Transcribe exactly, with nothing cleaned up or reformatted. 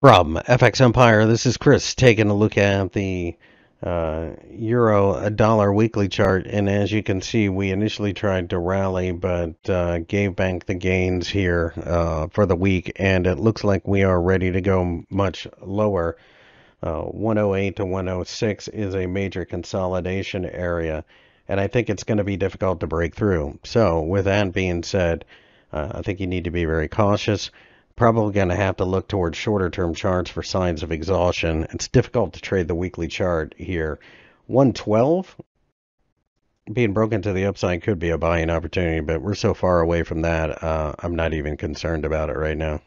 From F X Empire, this is Chris taking a look at the uh, euro dollar weekly chart, and as you can see, we initially tried to rally but uh, gave back the gains here uh, for the week, and it looks like we are ready to go much lower. Uh, one oh eight to one oh six is a major consolidation area, and I think it's going to be difficult to break through. So with that being said, uh, I think you need to be very cautious. Probably going to have to look towards shorter term charts for signs of exhaustion. It's difficult to trade the weekly chart here. one twelve being broken to the upside could be a buying opportunity, but we're so far away from that, uh, I'm not even concerned about it right now.